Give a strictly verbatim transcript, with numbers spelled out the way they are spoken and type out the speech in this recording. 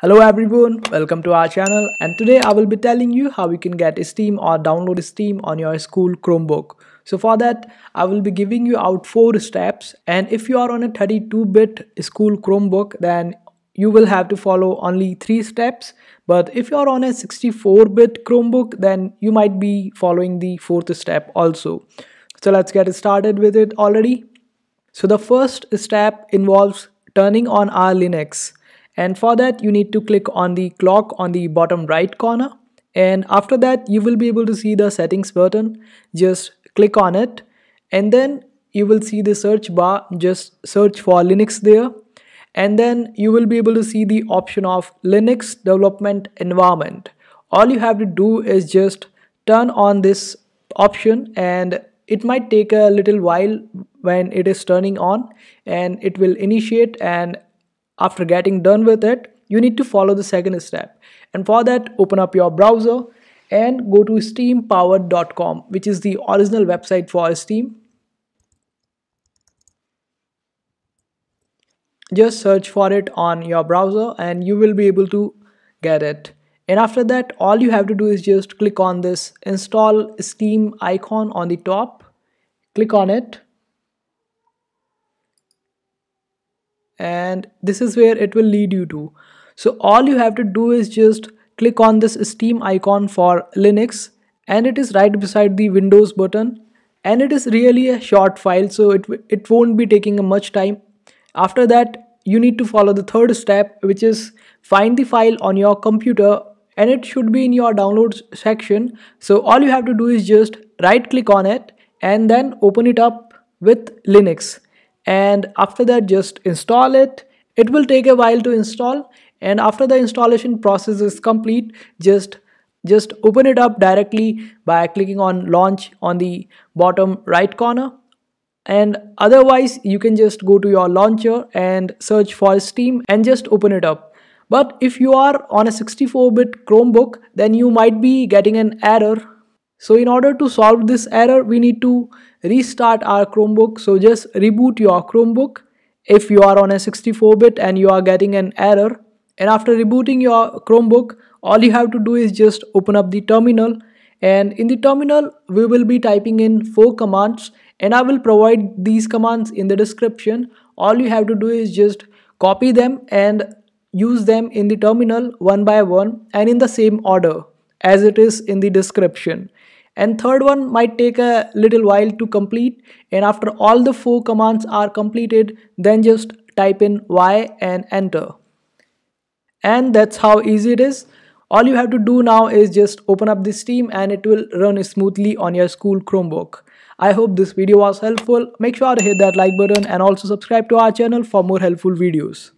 Hello everyone, welcome to our channel, and today I will be telling you how you can get Steam or download Steam on your school Chromebook. So for that, I will be giving you out four steps, and if you are on a thirty-two bit school Chromebook, then you will have to follow only three steps. But if you are on a sixty-four bit Chromebook, then you might be following the fourth step also. So let's get started with it already. So the first step involves turning on our Linux. And for that, you need to click on the clock on the bottom right corner, and after that you will be able to see the settings button. Just click on it, and then you will see the search bar. Just search for Linux there, and then you will be able to see the option of Linux development environment. All you have to do is just turn on this option, and it might take a little while when it is turning on, and it will initiate, and after getting done with it, you need to follow the second step. And for that, open up your browser and go to steam power dot com, which is the original website for Steam. Just search for it on your browser and you will be able to get it. And after that, all you have to do is just click on this install Steam icon on the top. Click on it. And this is where it will lead you to. So all you have to do is just click on this Steam icon for Linux, and it is right beside the Windows button, and it is really a short file, so it, it won't be taking much time. After that, you need to follow the third step, which is find the file on your computer, and it should be in your downloads section. So all you have to do is just right click on it and then open it up with Linux. And after that, just install it. It will take a while to install, and after the installation process is complete, just just open it up directly by clicking on launch on the bottom right corner. And otherwise, you can just go to your launcher and search for Steam and just open it up. But if you are on a sixty-four bit Chromebook, then you might be getting an error. So in order to solve this error, we need to restart our Chromebook. So just reboot your Chromebook if you are on a sixty-four bit and you are getting an error. And after rebooting your Chromebook, all you have to do is just open up the terminal, and in the terminal we will be typing in four commands, and I will provide these commands in the description. All you have to do is just copy them and use them in the terminal one by one and in the same order as it is in the description. And third one might take a little while to complete, and after all the four commands are completed, then just type in Y and enter. And that's how easy it is. All you have to do now is just open up the Steam, and it will run smoothly on your school Chromebook. I hope this video was helpful. Make sure to hit that like button and also subscribe to our channel for more helpful videos.